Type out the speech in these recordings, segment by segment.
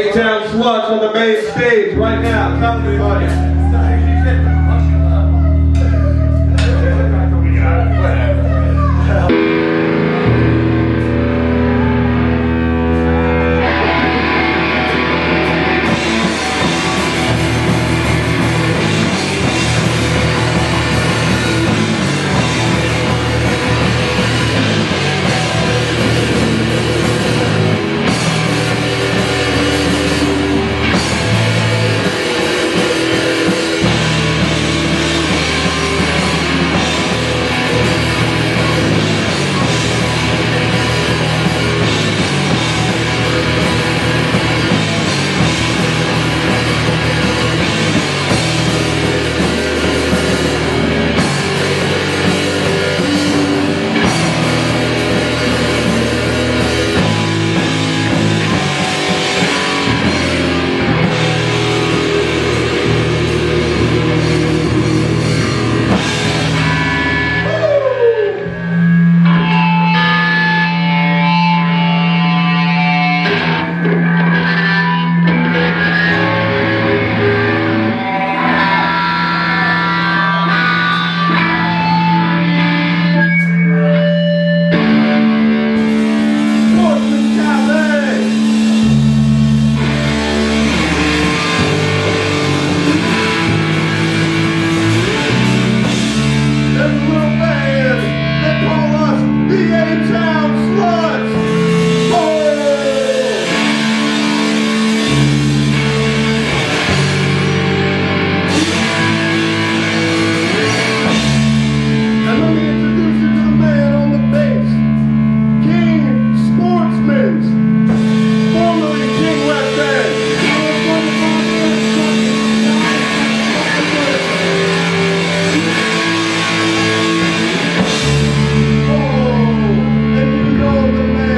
A-Town Slugs on the main stage right now. Come everybody. The man.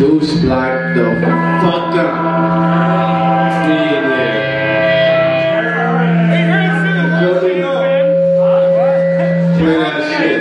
Those black the fucker in there. You feel me? Play that shit.